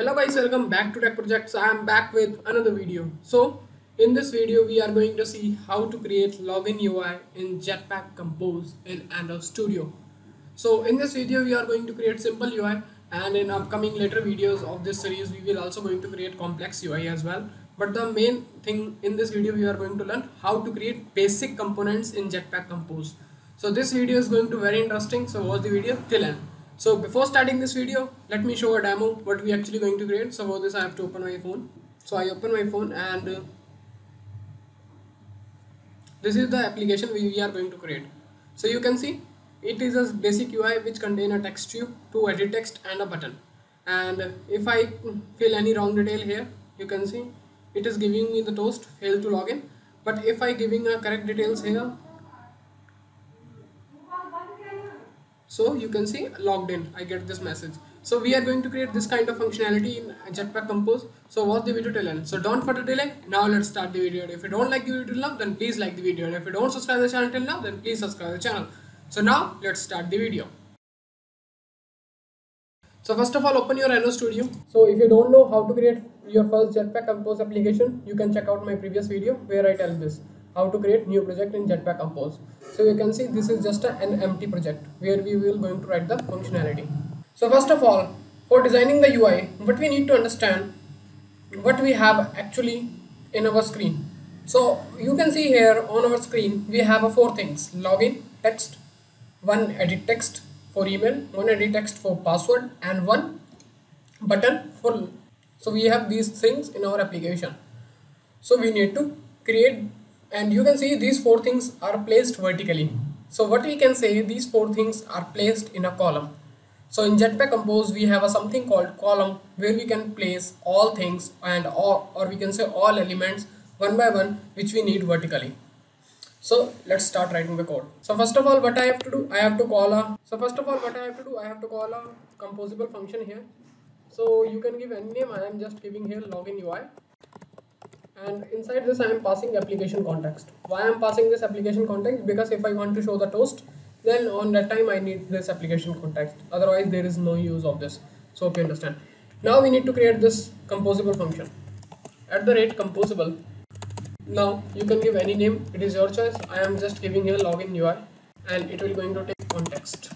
Hello guys, welcome back to Tech Projects. I am back with another video. So in this video we are going to see how to create login UI in Jetpack Compose in Android Studio. So in this video we are going to create simple UI, and in upcoming later videos of this series we will also going to create complex UI as well. But the main thing in this video we are going to learn how to create basic components in Jetpack Compose. So this video is going to be very interesting, so watch the video till end. So before starting this video, let me show a demo what we actually going to create. So for this I have to open my phone. So I open my phone and this is the application we are going to create. So you can see it is a basic UI which contain a text view, to edit text and a button. And if I fill any wrong detail here, you can see it is giving me the toast, fail to login. But if I giving a correct details here, so you can see logged in, I get this message. So we are going to create this kind of functionality in Jetpack Compose. So watch the video till end. So don't further delay, now let's start the video. And if you don't like the video till now, then please like the video. And if you don't subscribe the channel till now, then please subscribe the channel. So now let's start the video. So first of all, open your Android Studio. So if you don't know how to create your first Jetpack Compose application, you can check out my previous video where I tell this. How to create new project in Jetpack Compose. So you can see this is just an empty project where we will going to write the functionality. So first of all, for designing the UI, what we need to understand what we have actually in our screen. So you can see here on our screen we have four things: login, text, one edit text for email, one edit text for password, and one button for. So we have these things in our application. So we need to create. And you can see these four things are placed vertically. So what we can say, these four things are placed in a column. So in Jetpack Compose we have something called column, where we can place all things and or we can say all elements one by one which we need vertically. So let's start writing the code. So first of all what I have to do, I have to call a composable function here. So you can give any name. I am just giving here login UI. And inside this I am passing application context. Why I am passing this application context? Because if I want to show the toast, then on that time I need this application context. Otherwise there is no use of this. So hope you understand. Now we need to create this composable function. @composable. Now you can give any name. It is your choice. I am just giving here login UI. And it will going to take context.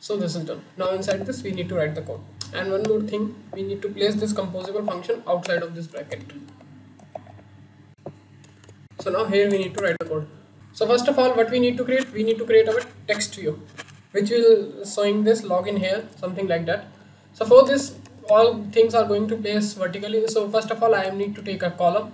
So this is done. Now inside this we need to write the code. And one more thing. We need to place this composable function outside of this bracket. So now here we need to write the code. So first of all what we need to create, our text view, which will showing this login here, something like that. So for this all things are going to place vertically. So first of all I need to take a column.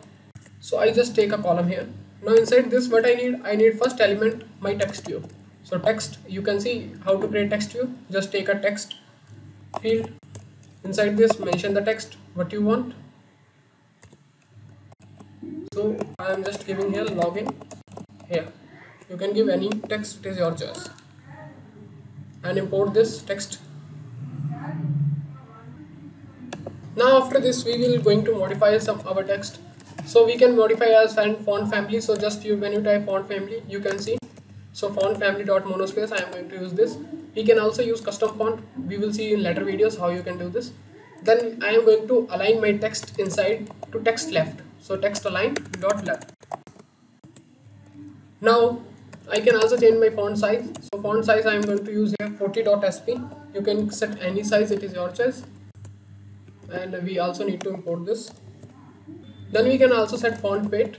So I just take a column here. Now inside this what I need, first element my text view. So text, you can see how to create text view. Just take a text field. Inside this mention the text what you want. So I am just giving here login here. You can give any text, it is your choice. And import this text. Now after this we will going to modify some our text. So we can modify as font family. So just you, when you type font family, you can see. So font family dot monospace, I am going to use this. We can also use custom font. We will see in later videos how you can do this. Then I am going to align my text inside to text left. So text align dot left. Now I can also change my font size. So font size I am going to use here 40.sp. You can set any size, it is your choice. And we also need to import this. Then we can also set font weight.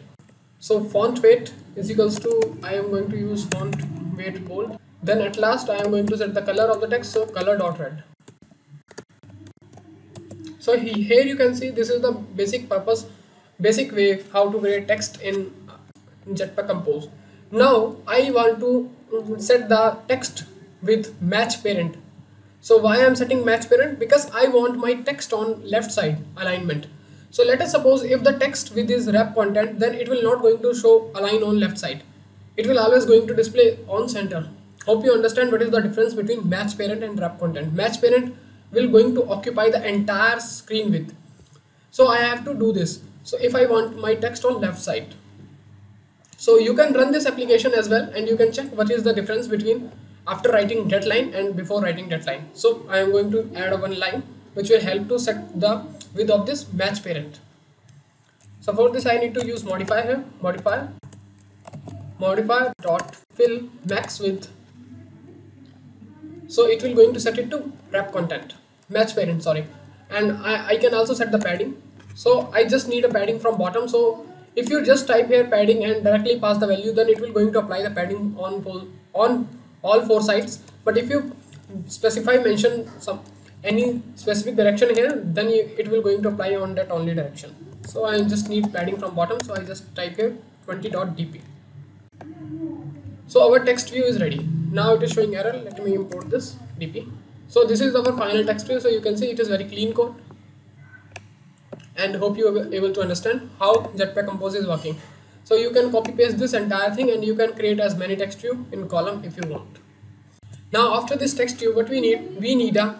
So font weight is equals to, I am going to use font weight bold. Then at last I am going to set the color of the text. So color dot red. So here you can see this is the basic way how to create text in Jetpack Compose. Now I want to set the text with match parent. So why I am setting match parent? Because I want my text on left side alignment. So let us suppose if the text with this wrap content, then it will not going to show align on left side. It will always going to display on center. Hope you understand what is the difference between match parent and wrap content. Match parent will going to occupy the entire screen width. So I have to do this. So if I want my text on left side. So you can run this application as well and you can check what is the difference between after writing that line and before writing that line. So I am going to add one line which will help to set the width of this match parent. So for this I need to use modifier here, modifier dot fill max width. So it will going to set it to wrap content, match parent, sorry. And I can also set the padding. So I just need a padding from bottom. So if you just type here padding and directly pass the value, then it will going to apply the padding on all four sides. But if you mention any specific direction here, then it will going to apply on that only direction. So I just need padding from bottom. So I just type here 20.dp. So our text view is ready. Now it is showing error. Let me import this dp. So this is our final text view. So you can see it is very clean code. And hope you are able to understand how Jetpack Compose is working. So you can copy paste this entire thing and you can create as many text view in column if you want. Now after this text view, what we need a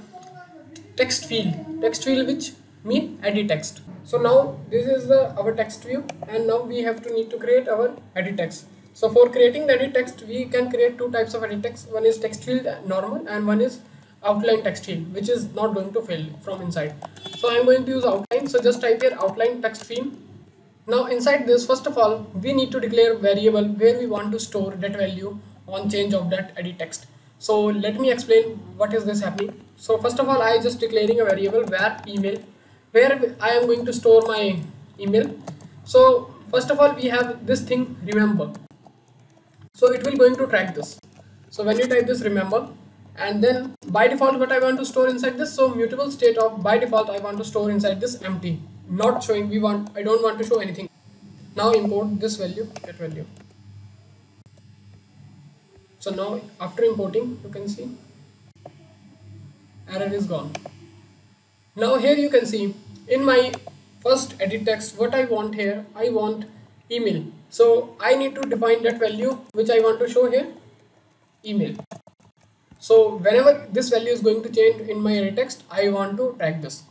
text field. Text field which mean edit text. So now this is our text view, and now we have to need to create our edit text. So for creating the edit text, we can create two types of edit text. One is text field normal and one is outline text field, which is not going to fill from inside. So I am going to use outline. So just type here outline text field. Now inside this, first of all, we need to declare variable where we want to store that value on change of that edit text. So let me explain what is this happening. So first of all, I just declaring a variable var email, where I am going to store my email. So first of all, we have this thing remember. So it will going to track this. So when you type this remember, and then by default what I want to store inside this, so mutable state of by default I want to store inside this empty, not showing. I don't want to show anything. Now import this value, that value. So now after importing, you can see error is gone. Now here you can see in my first edit text what I want here, I want email. So I need to define that value which I want to show here, email. So whenever this value is going to change in my edit text, I want to track this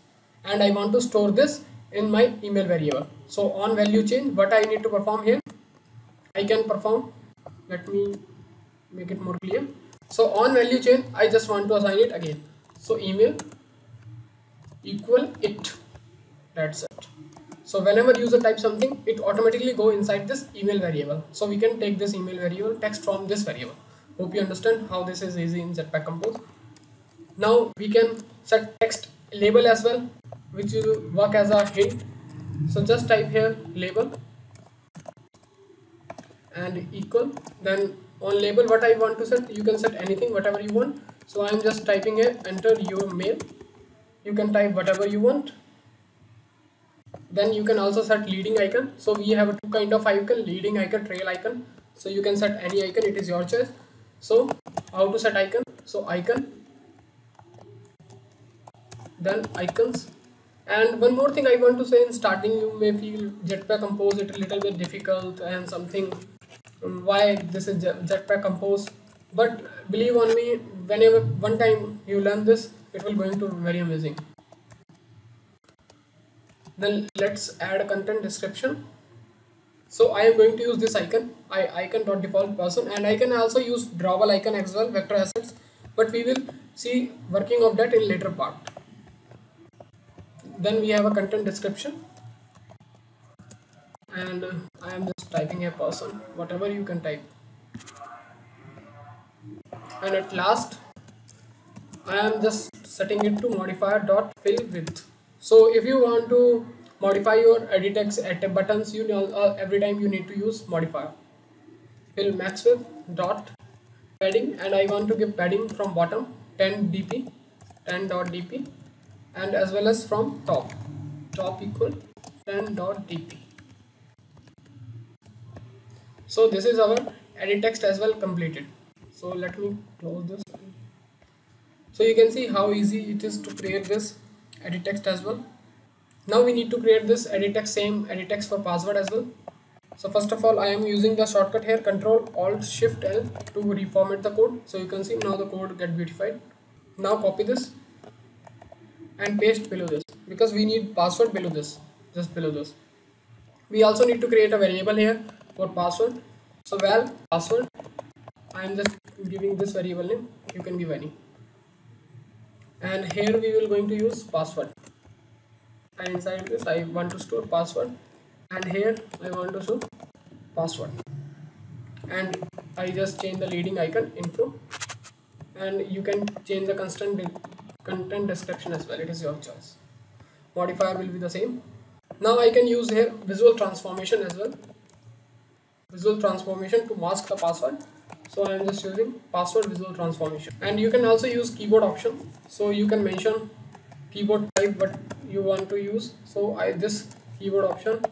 and I want to store this in my email variable. So on value change, what I need to perform here, I can perform, let me make it more clear. So on value change, I just want to assign it again. So email equal it, that's it. So whenever user types something, it automatically go inside this email variable. So we can take this email variable text from this variable. Hope you understand how this is easy in Jetpack Compose. Now we can set text label as well, which will work as a hint. So just type here label and equal, then on label what I want to set, you can set anything, whatever you want. So I am just typing here enter your mail. You can type whatever you want. Then you can also set leading icon. So we have two kind of icon, leading icon, trail icon. So you can set any icon, it is your choice. So how to set icon? So icon, then icons. And one more thing I want to say, in starting you may feel Jetpack Compose it a little bit difficult and something, why this is Jetpack Compose. But believe on me, whenever one time you learn this, it will going to be very amazing. Then let's add a content description. So I am going to use this icon, icon.default person, and I can also use drawable icon as well, vector assets, but we will see working of that in later part. Then we have a content description, and I am just typing a person, whatever you can type. And at last, I am just setting it to modifier.fill width. So if you want to modify your edit text at buttons, you know, every time you need to use modifier. Fill max width dot padding, and I want to give padding from bottom 10dp, 10.dp, and as well as from top, top equal 10.dp. So this is our edit text as well completed. So let me close this. So you can see how easy it is to create this edit text as well. Now we need to create this edit text, same edit text for password as well. So first of all, I am using the shortcut here, Ctrl Alt Shift L to reformat the code. So you can see now the code get beautified. Now copy this and paste below this, because we need password below this, just below this. We also need to create a variable here for password. So val password, I am just giving this variable name, you can give any. and here we will going to use password, and inside this I want to store password, and here I want to show password, and I just change the leading icon into, and you can change the content description as well, it is your choice. Modifier will be the same. Now I can use here visual transformation as well, visual transformation to mask the password, so I am just using password visual transformation. And you can also use keyboard option, so you can mention keyboard type what you want to use. So this keyboard option,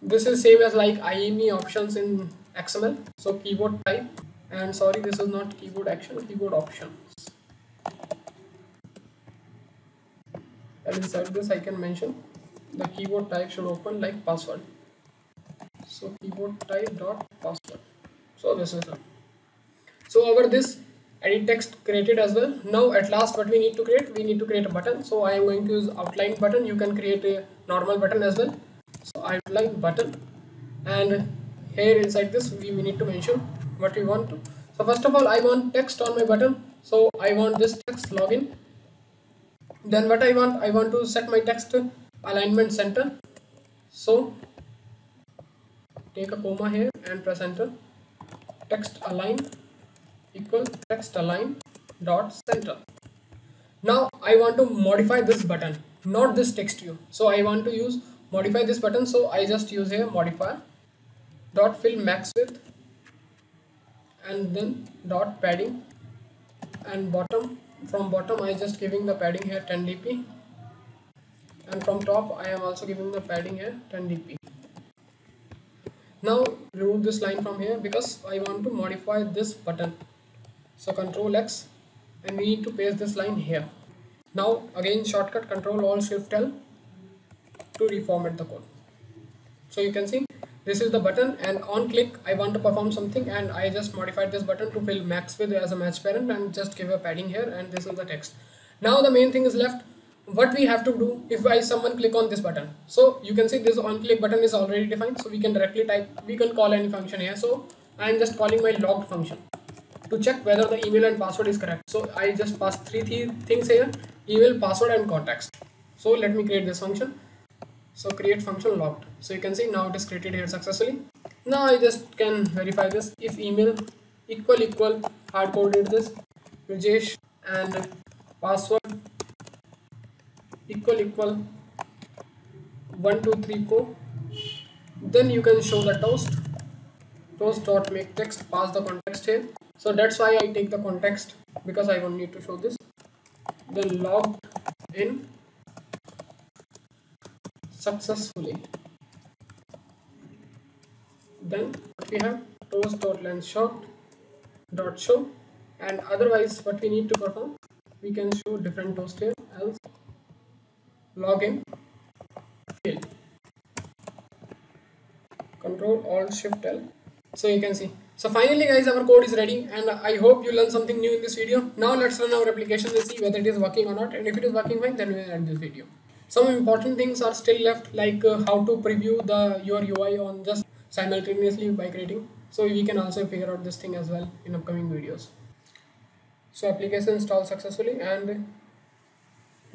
this is same as like IME options in XML. So keyboard type, and sorry, this is not keyboard action, keyboard options. And inside this I can mention the keyboard type should open like password, so keyboard type dot password. So this is it. So over this edit text created as well. Now at last what we need to create, we need to create a button. So I am going to use outline button. You can create a normal button as well. So outline button, and here inside this we need to mention what we want to. So first of all I want text on my button, so I want this text login. Then what I want to set my text alignment center, so take a comma here and press enter, text align equal text align dot center. Now I want to modify this button, not this text view, so I want to use modify this button, so I just use here modifier dot fill max width, and then dot padding, and bottom, from bottom I just giving the padding here 10 dp, and from top I am also giving the padding here 10 dp. Now remove this line from here because I want to modify this button, so Control X, and we need to paste this line here. Now again shortcut Control Alt Shift L to reformat the code. So you can see this is the button, and on click I want to perform something, and I just modified this button to fill max width as a match parent and just give a padding here, and this is the text. Now the main thing is left, what we have to do if someone click on this button. So you can see this on click button is already defined, so we can directly type, we can call any function here. So I am just calling my logged function to check whether the email and password is correct. So I just pass three things here, email, password and context. So let me create this function. So create function logged. So you can see now it is created here successfully. Now I just can verify this, if email == hard coded this Rajesh, and password == 1234, then you can show the toast dot make text, pass the context here. So that's why I take the context, because I won't need to show this, then logged in successfully. Then we have toast dot lens shot dot show, and otherwise what we need to perform, we can show different toast here, else login field, Control Alt Shift L. So you can see. So finally guys, our code is ready, and I hope you learned something new in this video. Now let's run our application and see whether it is working or not, and if it is working fine, then we will end this video. Some important things are still left, like how to preview your UI on just simultaneously by creating. So we can also figure out this thing as well in upcoming videos. So application installed successfully, and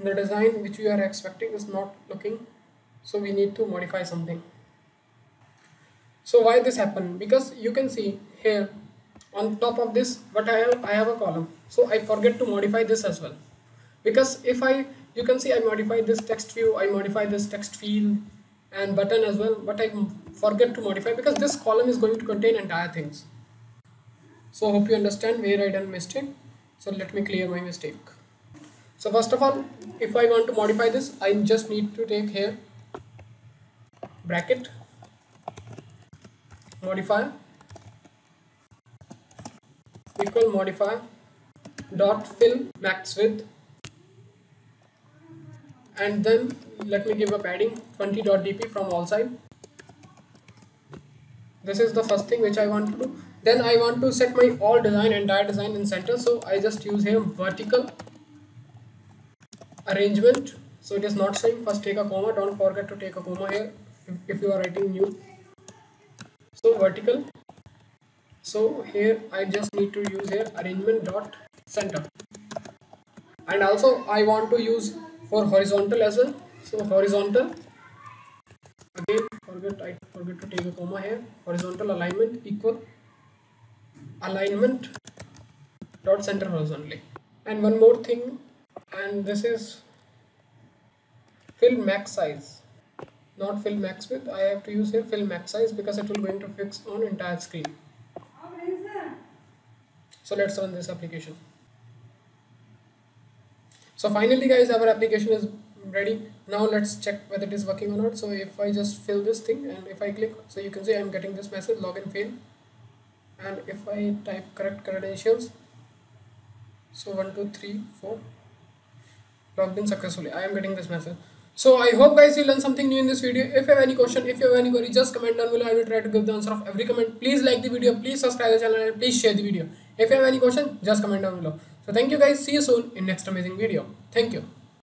the design which we are expecting is not looking, so we need to modify something. So why this happened? Because you can see here on top of this, but I have a column, so I forget to modify this as well, because if you can see I modify this text view, I modify this text field and button as well, but I forget to modify, because this column is going to contain entire things. So hope you understand where I done mistake. So let me clear my mistake. So first of all, if I want to modify this, I just need to take here bracket modifier = modifier dot fill max width, and then let me give a padding 20 dp from all side. This is the first thing which I want to do. Then I want to set my all design, entire design in center, so I just use here vertical arrangement. So it is not showing, first take a comma, don't forget to take a comma here if you are writing new. So vertical, so here I just need to use here arrangement dot center, and also I want to use for horizontal as well. So horizontal, again I forget to take a comma here. Horizontal alignment equal alignment dot center horizontally. And one more thing, and this is fill max size, not fill max width. I have to use here fill max size because it will going to fix on entire screen. So let's run this application. So finally guys, our application is ready. Now let's check whether it is working or not. So if I just fill this thing and if I click, so you can see I am getting this message login failed. And if I type correct credentials, so 1 2 3 4, logged in successfully. I am getting this message. So I hope guys you learned something new in this video. If you have any question, if you have any query, just comment down below. I will try to give the answer of every comment. Please like the video, please subscribe the channel, and please share the video. If you have any question, just comment down below. So thank you guys. See you soon in next amazing video. Thank you.